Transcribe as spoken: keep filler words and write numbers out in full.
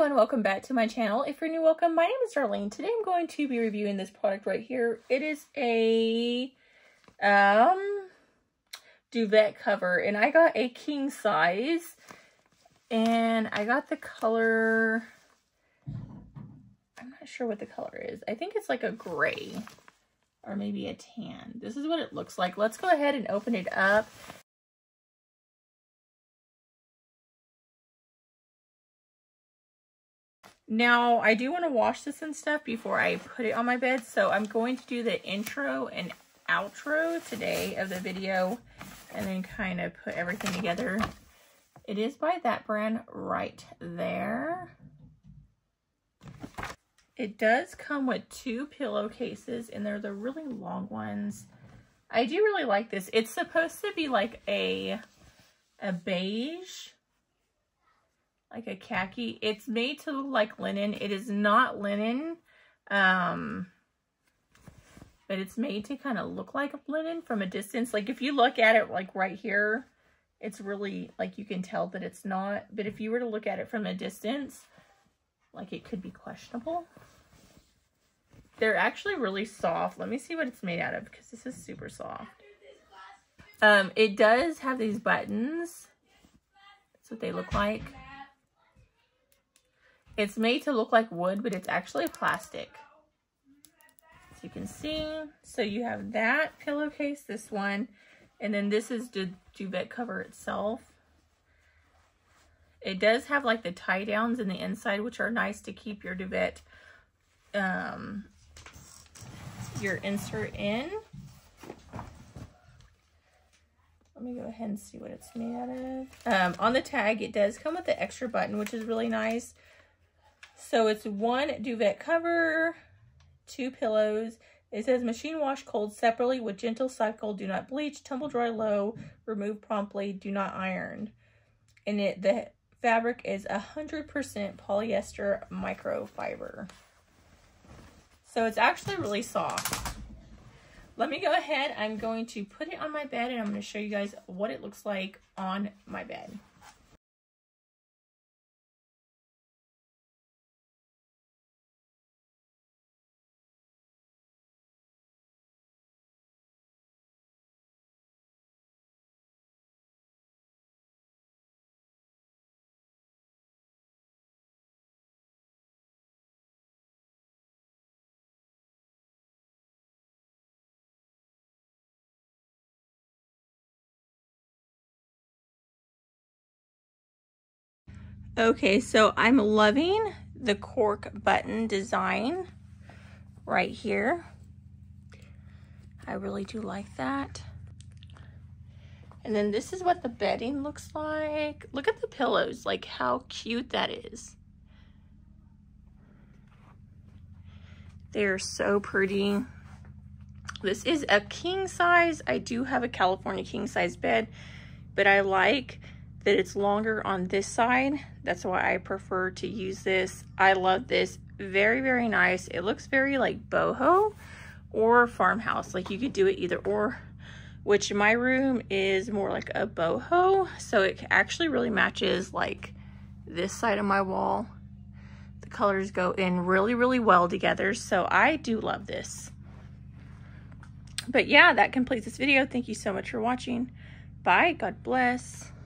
everyone, welcome back to my channel. If you're new, welcome. My name is Darlene. Today I'm going to be reviewing this product right here. It is a um duvet cover, and I got a king size, and I got the color, I'm not sure what the color is. I think it's like a gray or maybe a tan. This is what it looks like. Let's go ahead and open it up. Now, I do want to wash this and stuff before I put it on my bed, so I'm going to do the intro and outro today of the video and then kind of put everything together. It is by that brand right there. It does come with two pillowcases, and they're the really long ones. I do really like this. It's supposed to be like a, a beige, like a khaki. It's made to look like linen. It is not linen, um, but it's made to kind of look like linen from a distance. Like if you look at it like right here, it's really like you can tell that it's not. But if you were to look at it from a distance, like it could be questionable. They're actually really soft. Let me see what it's made out of because this is super soft. Um, it does have these buttons. That's what they look like. It's made to look like wood, but it's actually plastic, as you can see. So you have that pillowcase, this one, and then this is the duvet cover itself. It does have like the tie downs in the inside, which are nice to keep your duvet, um, your insert in. Let me go ahead and see what it's made out of. Um, on the tag, it does come with the extra button, which is really nice. So it's one duvet cover, two pillows. It says machine wash cold separately with gentle cycle. Do not bleach. Tumble dry low. Remove promptly. Do not iron. And it the fabric is one hundred percent polyester microfiber. So it's actually really soft. Let me go ahead. I'm going to put it on my bed, and I'm going to show you guys what it looks like on my bed. Okay, so I'm loving the cork button design right here. I really do like that. And then this is what the bedding looks like. Look at the pillows, like how cute that is. They're so pretty. This is a king size. I do have a California king size bed, but I like that it's longer on this side. That's why I prefer to use this. I love this. Very, very nice. It looks very like boho or farmhouse. Like you could do it either or, which my room is more like a boho. So it actually really matches like this side of my wall. The colors go in really, really well together. So I do love this. But yeah, that completes this video. Thank you so much for watching. Bye. God bless.